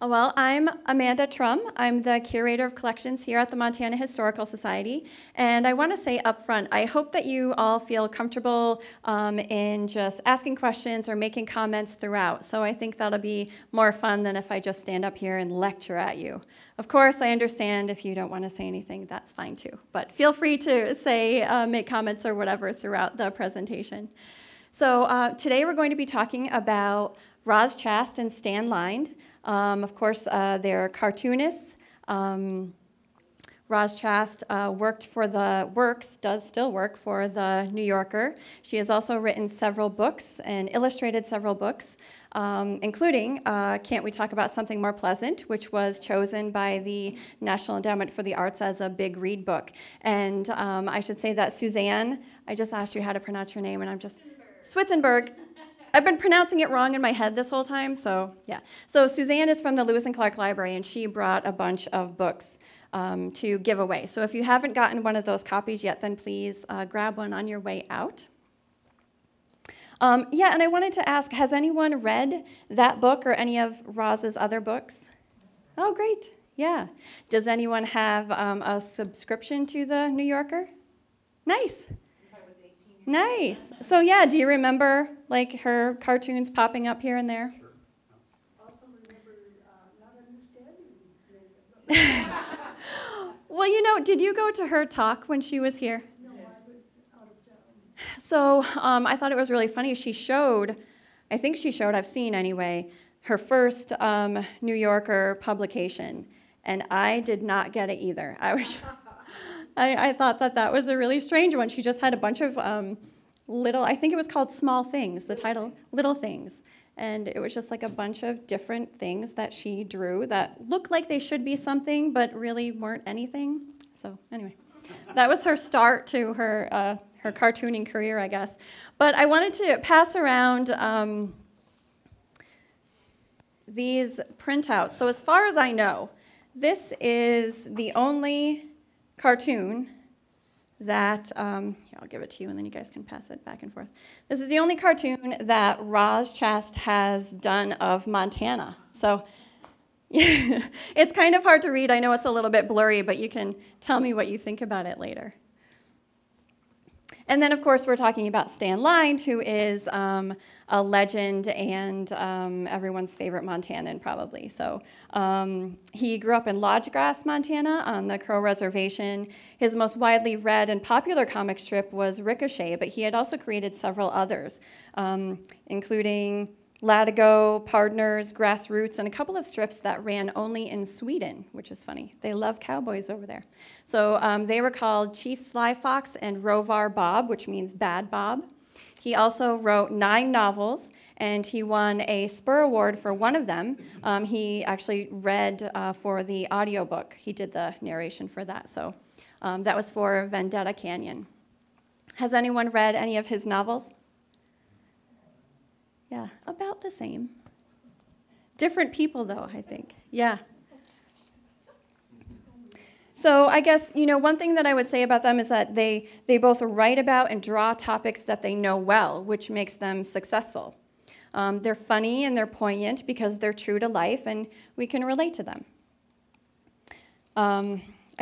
Well, I'm Amanda Trum. I'm the curator of collections here at the Montana Historical Society. And I want to say up front, I hope that you all feel comfortable in just asking questions or making comments throughout. So I think that'll be more fun than if I just stand up here and lecture at you. Of course, I understand if you don't want to say anything, that's fine too. But feel free to say, make comments or whatever throughout the presentation. So today we're going to be talking about Roz Chast and Stan Lynde. Of course, they're cartoonists. Roz Chast does still work for the New Yorker. She has also written several books and illustrated several books, including Can't We Talk About Something More Pleasant?, which was chosen by the National Endowment for the Arts as a big read book. And I should say that Suzanne, I just asked you how to pronounce your name, and I'm just... Switzenberg. I've been pronouncing it wrong in my head this whole time, so yeah. So Suzanne is from the Lewis and Clark Library, and she brought a bunch of books to give away. So if you haven't gotten one of those copies yet, then please grab one on your way out. Yeah, and I wanted to ask, has anyone read that book or any of Roz's other books? Oh, great, yeah. Does anyone have a subscription to the New Yorker? Nice. Nice. So yeah, do you remember like her cartoons popping up here and there? Sure. Also remember not understanding. Well, you know, did you go to her talk when she was here? No, yes. I was out of town. So I thought it was really funny. She showed, I think she showed, I've seen anyway, her first New Yorker publication, and I did not get it either. I was. I thought that that was a really strange one. She just had a bunch of little, I think it was called Small Things, the title, Little Things. And it was just like a bunch of different things that she drew that looked like they should be something, but really weren't anything. So anyway, that was her start to her, her cartooning career, I guess. But I wanted to pass around these printouts. So as far as I know, this is the only cartoon that, here, I'll give it to you and then you guys can pass it back and forth. This is the only cartoon that Roz Chast has done of Montana. So it's kind of hard to read. I know it's a little bit blurry, but you can tell me what you think about it later. And then, of course, we're talking about Stan Lynde, who is a legend and everyone's favorite Montanan, probably. So he grew up in Lodgegrass, Montana, on the Crow Reservation. His most widely read and popular comic strip was Ricochet, but he had also created several others, including Latigo, Pardners, Grassroots, and a couple of strips that ran only in Sweden, which is funny. They love cowboys over there. So they were called Chief Sly Fox and Rovar Bob, which means Bad Bob. He also wrote 9 novels, and he won a Spur Award for one of them. He actually read for the audiobook. He did the narration for that, so that was for Vendetta Canyon. Has anyone read any of his novels? Yeah, about the same. Different people, though, I think. Yeah. So I guess, you know, one thing that I would say about them is that they both write about and draw topics that they know well, which makes them successful. They're funny and they're poignant because they're true to life and we can relate to them. I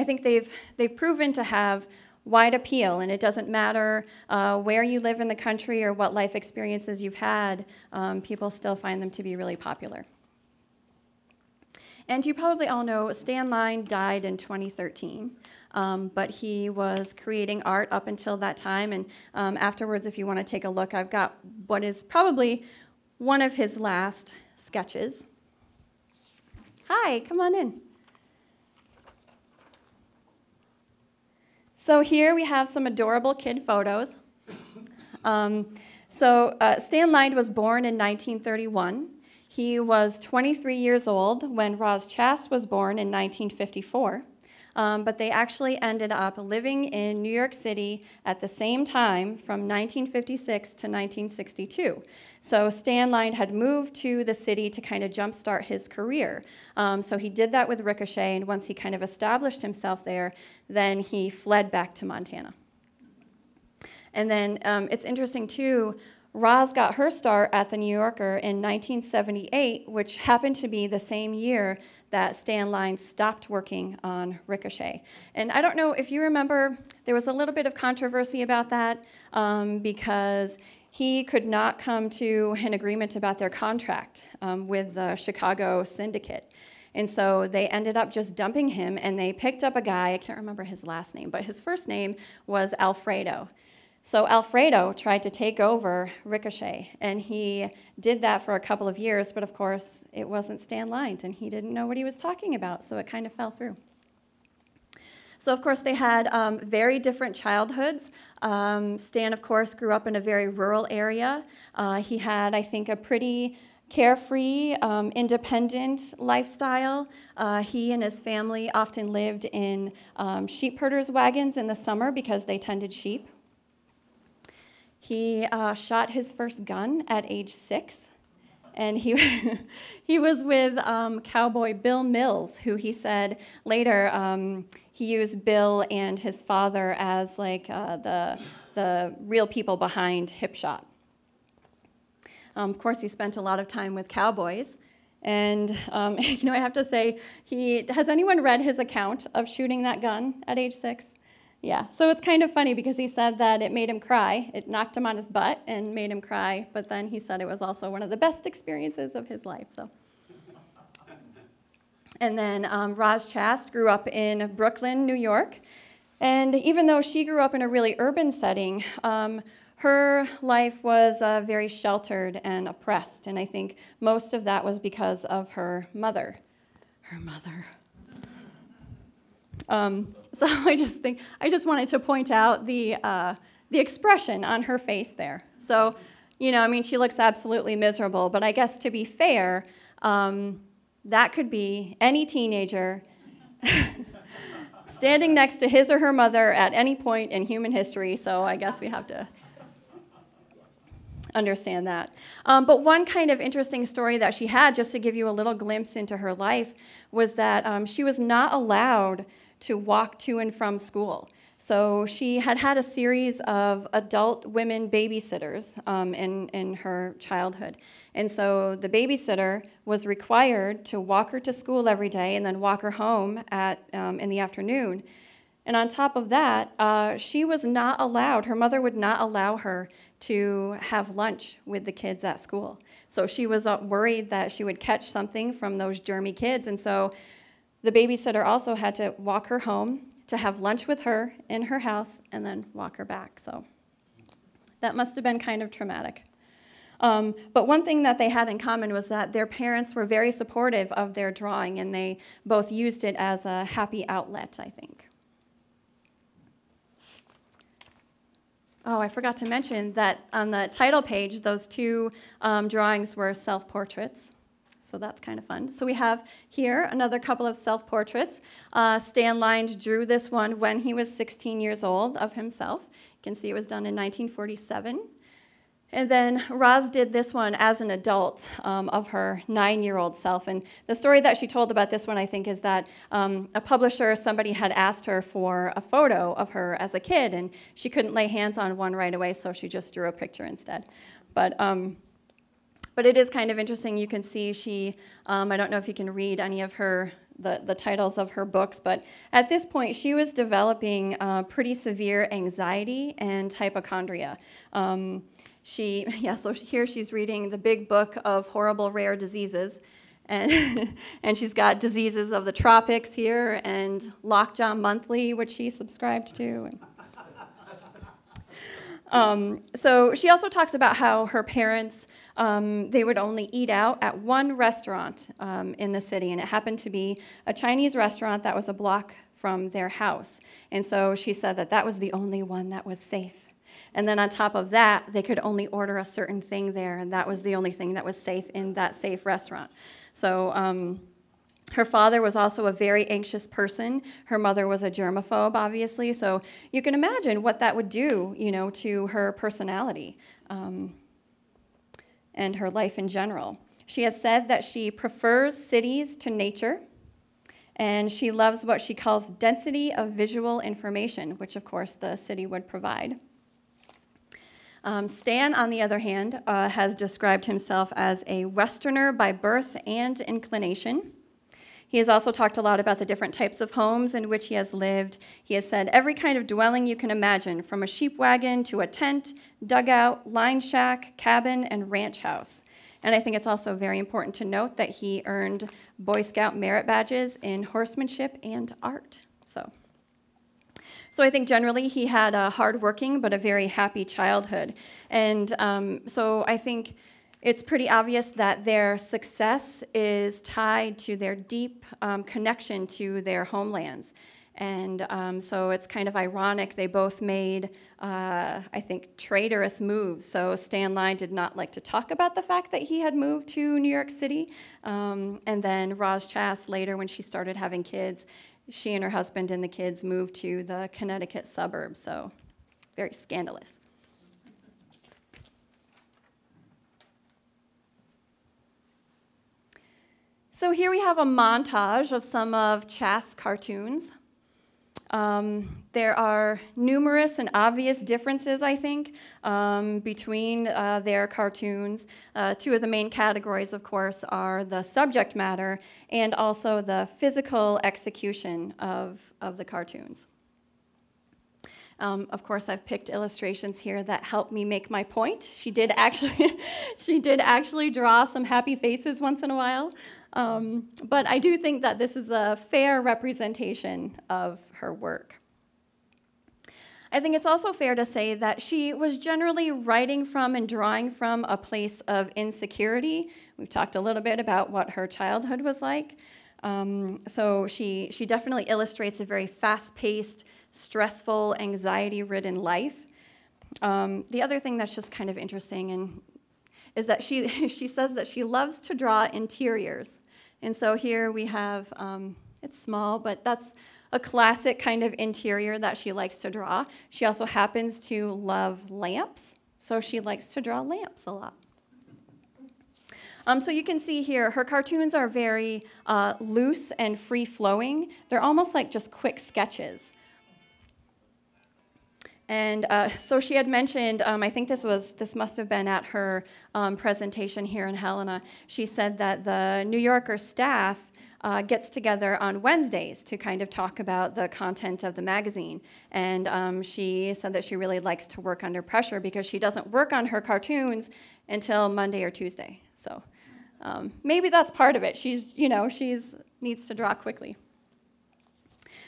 think they've proven to have wide appeal, and it doesn't matter where you live in the country or what life experiences you've had, people still find them to be really popular. And you probably all know Stan Lynde died in 2013, but he was creating art up until that time, and afterwards, if you want to take a look, I've got what is probably one of his last sketches. Hi, come on in. So here we have some adorable kid photos. Stan Lynde was born in 1931. He was 23 years old when Roz Chast was born in 1954. But they actually ended up living in New York City at the same time from 1956 to 1962. So Stan Lynde had moved to the city to kind of jumpstart his career. So he did that with Ricochet, and once he kind of established himself there, then he fled back to Montana. And then it's interesting too, Roz got her start at the New Yorker in 1978, which happened to be the same year that Stan Lynde stopped working on Ricochet. And I don't know if you remember, there was a little bit of controversy about that because he could not come to an agreement about their contract with the Chicago syndicate. And so they ended up just dumping him, and they picked up a guy, I can't remember his last name, but his first name was Alfredo. So Alfredo tried to take over Ricochet, and he did that for a couple of years, but of course, it wasn't Stan Lynde, and he didn't know what he was talking about, so it kind of fell through. So of course, they had very different childhoods. Stan, of course, grew up in a very rural area. He had, I think, a pretty carefree, independent lifestyle. He and his family often lived in sheep herders' wagons in the summer because they tended sheep. He shot his first gun at age 6, and he, he was with cowboy Bill Mills, who he said later he used Bill and his father as like the real people behind Hipshot. Of course, he spent a lot of time with cowboys. And you know, I have to say, has anyone read his account of shooting that gun at age 6? Yeah, so it's kind of funny because he said that it made him cry. It knocked him on his butt and made him cry, but then he said it was also one of the best experiences of his life, so. And then Roz Chast grew up in Brooklyn, New York, and even though she grew up in a really urban setting, her life was very sheltered and oppressed, and I think most of that was because of her mother. Her mother. So I just wanted to point out the expression on her face there. So, you know, I mean, she looks absolutely miserable, but I guess to be fair, that could be any teenager standing next to his or her mother at any point in human history, so I guess we have to understand that. But one kind of interesting story that she had, just to give you a little glimpse into her life, was that she was not allowed to walk to and from school. So she had had a series of adult women babysitters in her childhood. And so the babysitter was required to walk her to school every day and then walk her home at, in the afternoon. And on top of that, she was not allowed, her mother would not allow her to have lunch with the kids at school. So she was worried that she would catch something from those germy kids, and so the babysitter also had to walk her home to have lunch with her in her house and then walk her back. So that must have been kind of traumatic. But one thing that they had in common was that their parents were very supportive of their drawing, and they both used it as a happy outlet, I think. Oh, I forgot to mention that on the title page, those two drawings were self-portraits, so that's kind of fun. So we have here another couple of self-portraits. Stan Lynde drew this one when he was 16 years old of himself. You can see it was done in 1947. And then Roz did this one as an adult of her 9-year-old self. And the story that she told about this one, I think, is that a publisher, somebody had asked her for a photo of her as a kid, and she couldn't lay hands on one right away, so she just drew a picture instead. But it is kind of interesting. You can see she, I don't know if you can read any of her, the titles of her books, but at this point she was developing pretty severe anxiety and hypochondria. So here she's reading the big book of horrible rare diseases, and, and she's got diseases of the tropics here, and Lockjaw Monthly, which she subscribed to. So she also talks about how her parents, they would only eat out at one restaurant in the city, and it happened to be a Chinese restaurant that was a block from their house. And so she said that that was the only one that was safe. And then on top of that, they could only order a certain thing there, and that was the only thing that was safe in that safe restaurant. So her father was also a very anxious person. Her mother was a germaphobe, obviously. So you can imagine what that would do, you know, to her personality and her life in general. She has said that she prefers cities to nature, and she loves what she calls density of visual information, which, of course, the city would provide. Stan, on the other hand, has described himself as a Westerner by birth and inclination. He has also talked a lot about the different types of homes in which he has lived. He has said every kind of dwelling you can imagine, from a sheep wagon to a tent, dugout, line shack, cabin, and ranch house. And I think it's also very important to note that he earned Boy Scout merit badges in horsemanship and art. So I think generally he had a hardworking but a very happy childhood. And so I think it's pretty obvious that their success is tied to their deep connection to their homelands. And so it's kind of ironic they both made, I think, traitorous moves. So Stan Lynde did not like to talk about the fact that he had moved to New York City. And then Roz Chast, later when she started having kids, she and her husband and the kids moved to the Connecticut suburbs. So very scandalous. So here we have a montage of some of Chast's cartoons. There are numerous and obvious differences, I think, between their cartoons. Two of the main categories, of course, are the subject matter and also the physical execution of the cartoons. Of course, I've picked illustrations here that help me make my point. She did actually, draw some happy faces once in a while. But I do think that this is a fair representation of her work. I think it's also fair to say that she was generally writing from and drawing from a place of insecurity. We've talked a little bit about what her childhood was like. So she definitely illustrates a very fast-paced, stressful, anxiety-ridden life. The other thing that's just kind of interesting and is that she says that she loves to draw interiors. And so here we have, it's small, but that's a classic kind of interior that she likes to draw. She also happens to love lamps, so she likes to draw lamps a lot. So you can see here, her cartoons are very loose and free-flowing. They're almost like just quick sketches. And so she had mentioned, I think this must have been at her presentation here in Helena. She said that the New Yorker staff gets together on Wednesdays to kind of talk about the content of the magazine. And she said that she really likes to work under pressure because she doesn't work on her cartoons until Monday or Tuesday. So maybe that's part of it. She's, you know, needs to draw quickly.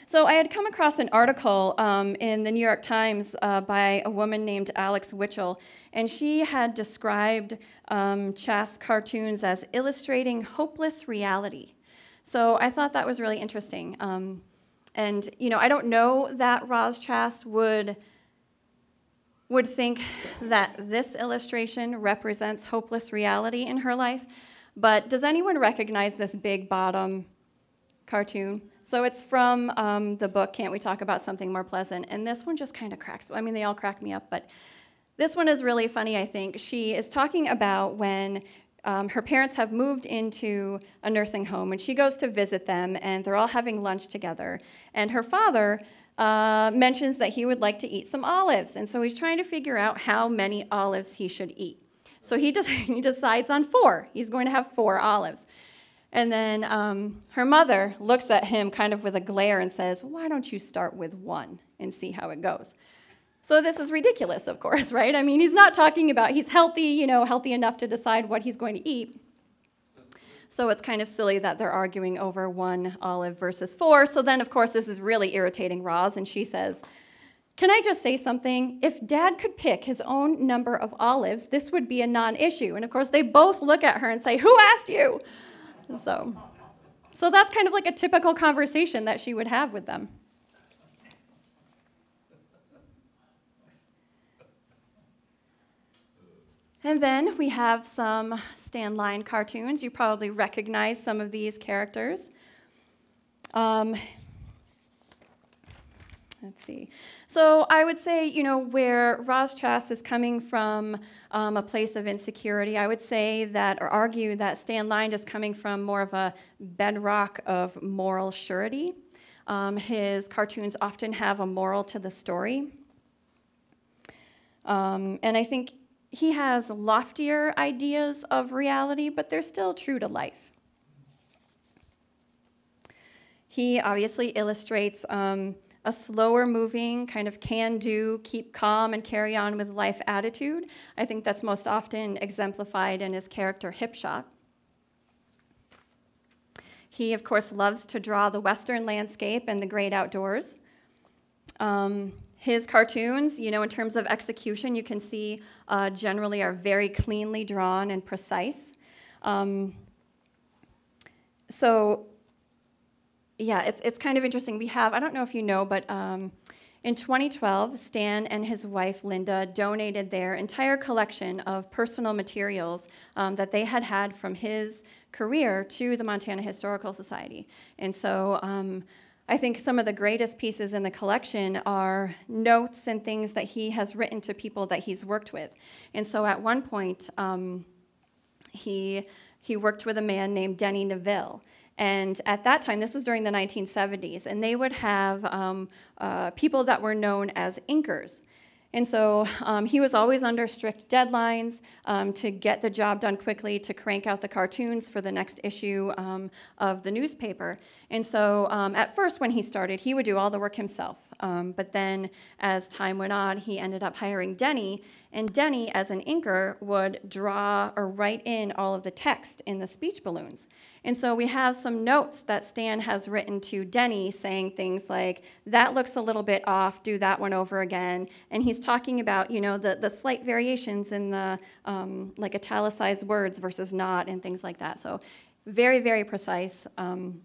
So I had come across an article in the New York Times by a woman named Alex Witchell, and she had described Chast's cartoons as illustrating hopeless reality. So I thought that was really interesting. And you know, I don't know that Roz Chast would think that this illustration represents hopeless reality in her life, but does anyone recognize this Big Bottom cartoon? So it's from the book, Can't We Talk About Something More Pleasant? And this one just kind of cracks. I mean, they all crack me up, but this one is really funny, I think. She is talking about when her parents have moved into a nursing home, and she goes to visit them, and they're all having lunch together. And her father mentions that he would like to eat some olives, and so he's trying to figure out how many olives he should eat. So he decides on 4. He's going to have 4 olives. And then her mother looks at him kind of with a glare and says, why don't you start with 1 and see how it goes? So this is ridiculous, of course, right? I mean, he's not talking about, he's healthy, you know, healthy enough to decide what he's going to eat. So it's kind of silly that they're arguing over 1 olive versus 4. So then, of course, this is really irritating Roz, and she says, can I just say something? If Dad could pick his own number of olives, this would be a non-issue. And of course, they both look at her and say, who asked you? So that's kind of like a typical conversation that she would have with them. And then we have some Stan Lynde cartoons. You probably recognize some of these characters. Let's see. So I would say, you know, where Roz Chast is coming from a place of insecurity, I would say that, or argue that Stan Lynde is coming from more of a bedrock of moral surety. His cartoons often have a moral to the story. And I think he has loftier ideas of reality, but they're still true to life. He obviously illustrates a slower moving, kind of can-do, keep calm and carry on with life attitude. I think that's most often exemplified in his character Hipshot. He, of course, loves to draw the Western landscape and the great outdoors. His cartoons, you know, in terms of execution, you can see generally are very cleanly drawn and precise. So, yeah, it's kind of interesting. We have, I don't know if you know, but in 2012, Stan and his wife, Linda, donated their entire collection of personal materials that they had had from his career to the Montana Historical Society. And so I think some of the greatest pieces in the collection are notes and things that he has written to people that he's worked with. And so at one point, he worked with a man named Denny Neville. And at that time, this was during the 1970s, and they would have people that were known as inkers. And so he was always under strict deadlines to get the job done quickly, to crank out the cartoons for the next issue of the newspaper. And so at first when he started, he would do all the work himself. But then as time went on, he ended up hiring Denny. And Denny, as an inker, would draw or write in all of the text in the speech balloons. And so we have some notes that Stan has written to Denny saying things like, that looks a little bit off, do that one over again. And he's talking about, you know, the slight variations in the like italicized words versus not and things like that. So very, very precise. All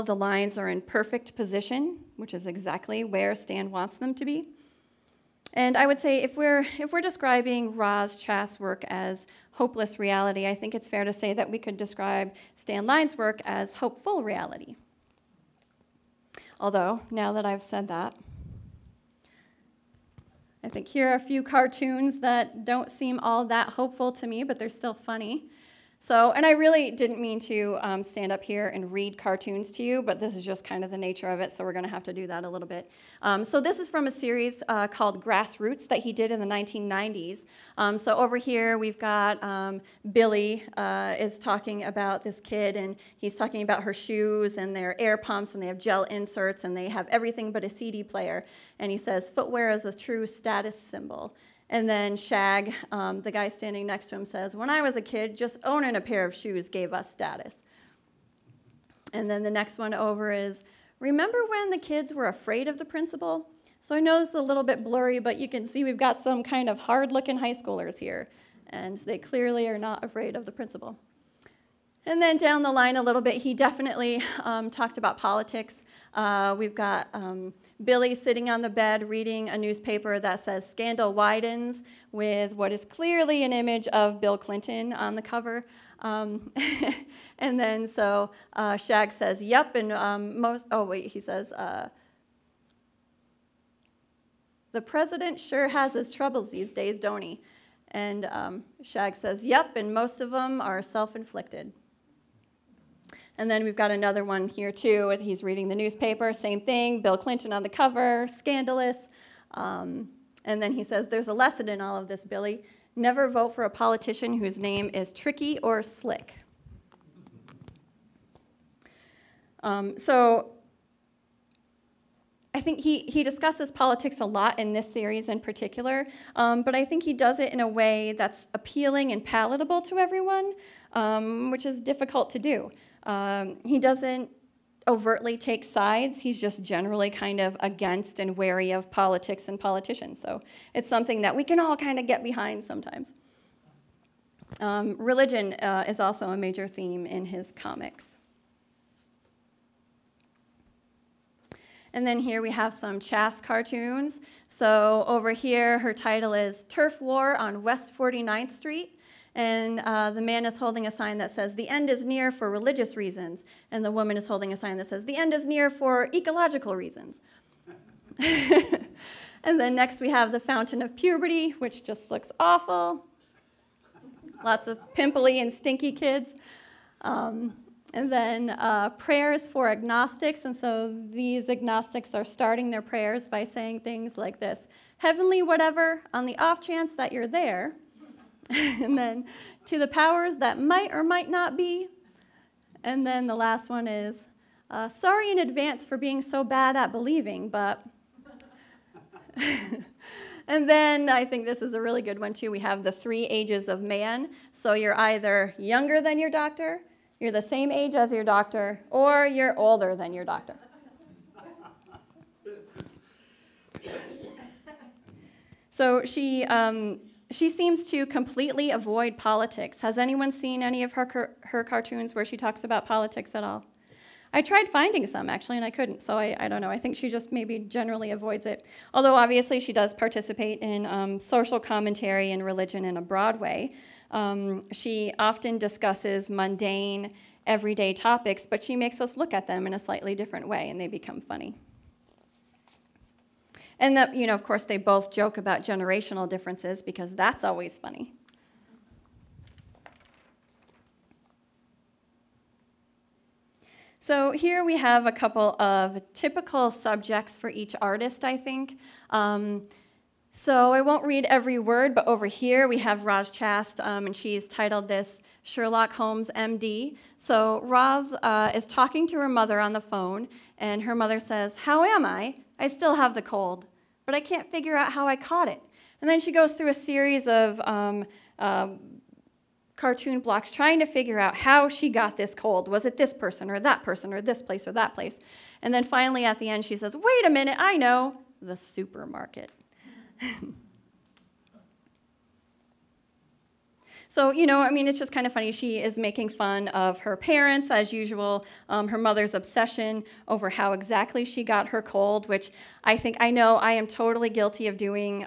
of the lines are in perfect position, which is exactly where Stan wants them to be. And I would say if we're describing Roz Chast's work as hopeless reality, I think it's fair to say that we could describe Stan Lynde's work as hopeful reality. Although, now that I've said that, I think here are a few cartoons that don't seem all that hopeful to me, but they're still funny. So, and I really didn't mean to stand up here and read cartoons to you, but this is just kind of the nature of it, so we're gonna have to do that a little bit. So this is from a series called Grassroots that he did in the 1990s. So over here we've got Billy is talking about this kid, and he's talking about her shoes and their air pumps, and they have gel inserts, and they have everything but a CD player. And he says, footwear is a true status symbol. And then Shag, the guy standing next to him, says, when I was a kid, just owning a pair of shoes gave us status. And then the next one over is, remember when the kids were afraid of the principal? So I know this is a little bit blurry, but you can see we've got some kind of hard-looking high schoolers here, and they clearly are not afraid of the principal. And then down the line a little bit, he definitely talked about politics. We've got Billy sitting on the bed reading a newspaper that says scandal widens with what is clearly an image of Bill Clinton on the cover. And then so Shag says, yep, and he says, the president sure has his troubles these days, don't he? And Shag says, yep, and most of them are self-inflicted. And then we've got another one here too, as he's reading the newspaper, same thing, Bill Clinton on the cover, scandalous. And then he says, there's a lesson in all of this, Billy. Never vote for a politician whose name is tricky or slick. So I think he discusses politics a lot in this series in particular, but I think he does it in a way that's appealing and palatable to everyone, which is difficult to do. He doesn't overtly take sides. He's just generally kind of against and wary of politics and politicians. So it's something that we can all kind of get behind sometimes. Religion is also a major theme in his comics. And then here we have some Chast cartoons. So over here, her title is Turf War on West 49th Street. And the man is holding a sign that says, the end is near for religious reasons. And the woman is holding a sign that says, the end is near for ecological reasons. And then next we have the Fountain of Puberty, which just looks awful. Lots of pimply and stinky kids. And then prayers for agnostics, and so these agnostics are starting their prayers by saying things like this: heavenly whatever, on the off chance that you're there. And then to the powers that might or might not be. And then the last one is, sorry in advance for being so bad at believing, but. And then I think this is a really good one too. We have the 3 ages of man. So you're either younger than your doctor, you're the same age as your doctor, or you're older than your doctor. So she seems to completely avoid politics. Has anyone seen any of her cartoons where she talks about politics at all? I tried finding some, actually, and I couldn't, so I don't know. I think she just maybe generally avoids it. Although, obviously, she does participate in social commentary and religion in a broad way. She often discusses mundane, everyday topics, but she makes us look at them in a slightly different way, and they become funny. And that, you know, of course, they both joke about generational differences because that's always funny. So here we have a couple of typical subjects for each artist, I think. So I won't read every word, but over here we have Roz Chast, and she's titled this Sherlock Holmes MD. So Roz is talking to her mother on the phone, and her mother says, "How am I? I still have the cold, but I can't figure out how I caught it." And then she goes through a series of cartoon blocks trying to figure out how she got this cold. Was it this person or this place or that place? And then finally at the end she says, "Wait a minute, I know, the supermarket." So, you know, I mean, it's just kind of funny. She is making fun of her parents, as usual, her mother's obsession over how exactly she got her cold, which I know I am totally guilty of doing.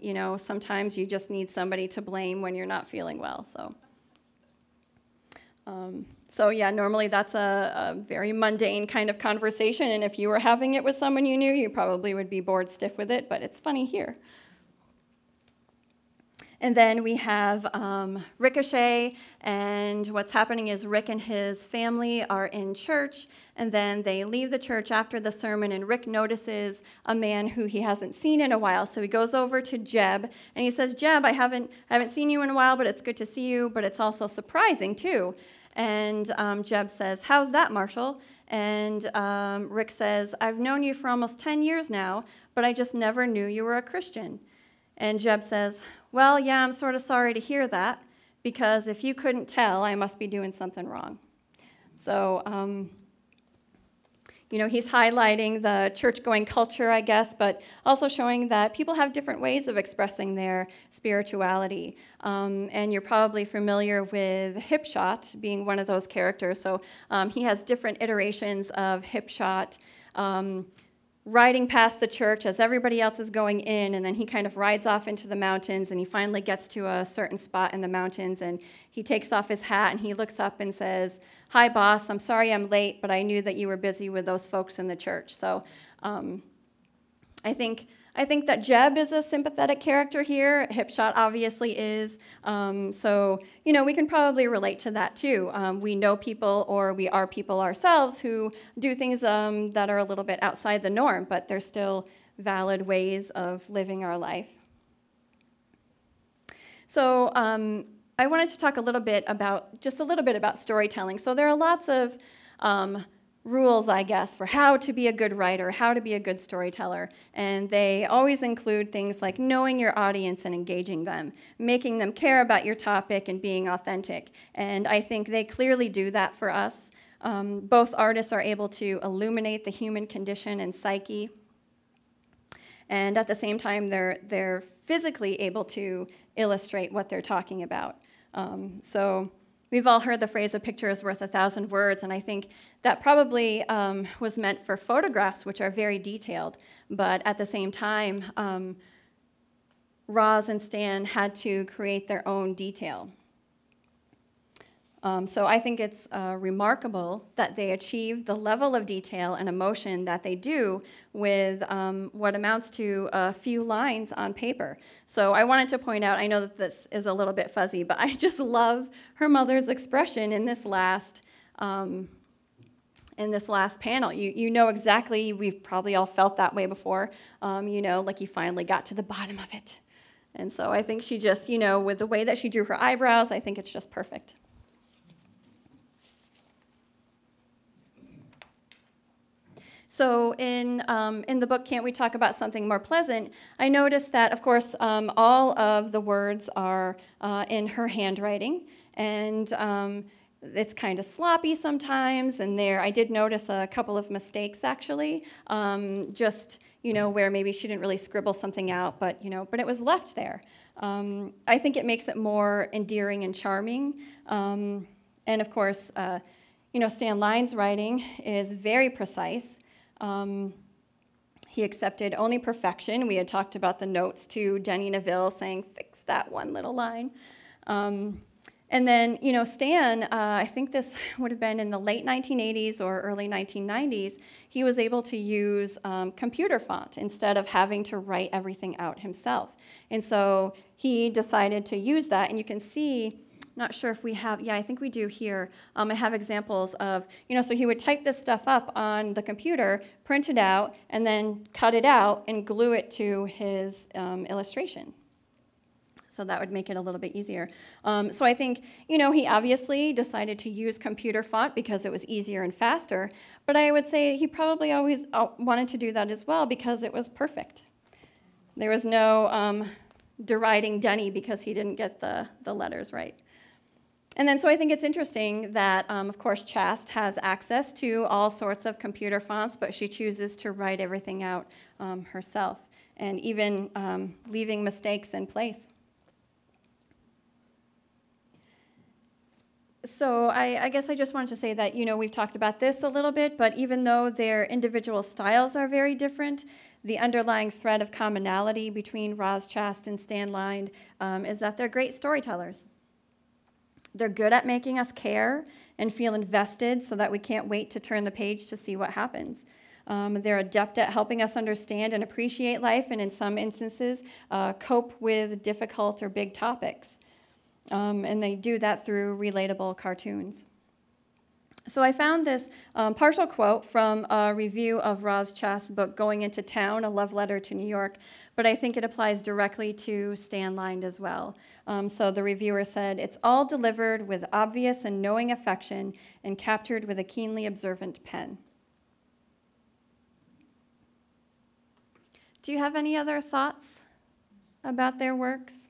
You know, sometimes you just need somebody to blame when you're not feeling well, so. So yeah, normally that's a very mundane kind of conversation, and if you were having it with someone you knew, you probably would be bored stiff with it, but it's funny here. And then we have Ricochet, and what's happening is Rick and his family are in church, and then they leave the church after the sermon, and Rick notices a man who he hasn't seen in a while, so he goes over to Jeb, and he says, "Jeb, I haven't seen you in a while, but it's good to see you, but it's also surprising, too." And Jeb says, "How's that, Marshall?" And Rick says, "I've known you for almost 10 years now, but I just never knew you were a Christian." And Jeb says, "Well, yeah, I'm sort of sorry to hear that, because if you couldn't tell, I must be doing something wrong." So, you know, he's highlighting the church-going culture, I guess, but also showing that people have different ways of expressing their spirituality. And you're probably familiar with Hipshot being one of those characters. So he has different iterations of Hipshot, riding past the church as everybody else is going in, and then he kind of rides off into the mountains, and he finally gets to a certain spot in the mountains, and he takes off his hat, and he looks up and says, "Hi, boss, I'm sorry I'm late, but I knew that you were busy with those folks in the church." So I think that Jeb is a sympathetic character here. Hipshot obviously is. So, you know, we can probably relate to that too. We know people, or we are people ourselves, who do things that are a little bit outside the norm, but they're still valid ways of living our life. So I wanted to talk a little bit about, storytelling. So there are lots of rules, I guess, for how to be a good writer, how to be a good storyteller. And they always include things like knowing your audience and engaging them, making them care about your topic and being authentic. And I think they clearly do that for us. Both artists are able to illuminate the human condition and psyche. And at the same time, they're physically able to illustrate what they're talking about. So we've all heard the phrase, "a picture is worth 1,000 words," and I think that probably was meant for photographs, which are very detailed. But at the same time, Roz and Stan had to create their own detail. So I think it's remarkable that they achieve the level of detail and emotion that they do with what amounts to a few lines on paper. So I wanted to point out, I know that this is a little bit fuzzy, but I just love her mother's expression in this last In this last panel, you know exactly, we've probably all felt that way before, you know, like you finally got to the bottom of it. And so I think she just, you know, with the way that she drew her eyebrows, I think it's just perfect. So in the book, Can't We Talk About Something More Pleasant? I noticed that, of course, all of the words are in her handwriting, and it's kind of sloppy sometimes. And there, I did notice a couple of mistakes, actually, just, you know, where maybe she didn't really scribble something out, but, you know, but it was left there. I think it makes it more endearing and charming. And of course, you know, Stan Lynde's writing is very precise. He accepted only perfection. We had talked about the notes to Denny Neville saying, fix that one little line. And then, you know, Stan, I think this would have been in the late 1980s or early 1990s, he was able to use computer font instead of having to write everything out himself. And so he decided to use that, and you can see, not sure if we have, yeah, I think we do here. I have examples of, you know, so he would type this stuff up on the computer, print it out, and then cut it out and glue it to his illustration. So that would make it a little bit easier. So I think, you know, he obviously decided to use computer font because it was easier and faster, but I would say he probably always wanted to do that as well because it was perfect. There was no deriding Denny because he didn't get the letters right. And then so I think it's interesting that, of course, Chast has access to all sorts of computer fonts, but she chooses to write everything out herself, and even leaving mistakes in place. So I guess I just wanted to say that, you know, we've talked about this a little bit, but even though their individual styles are very different, the underlying thread of commonality between Roz Chast and Stan Lynde is that they're great storytellers. They're good at making us care and feel invested so that we can't wait to turn the page to see what happens. They're adept at helping us understand and appreciate life, and in some instances, cope with difficult or big topics. And they do that through relatable cartoons. So I found this partial quote from a review of Roz Chast's book, Going Into Town, A Love Letter to New York, but I think it applies directly to Stan Lynde as well. So the reviewer said, "It's all delivered with obvious and knowing affection and captured with a keenly observant pen." Do you have any other thoughts about their works?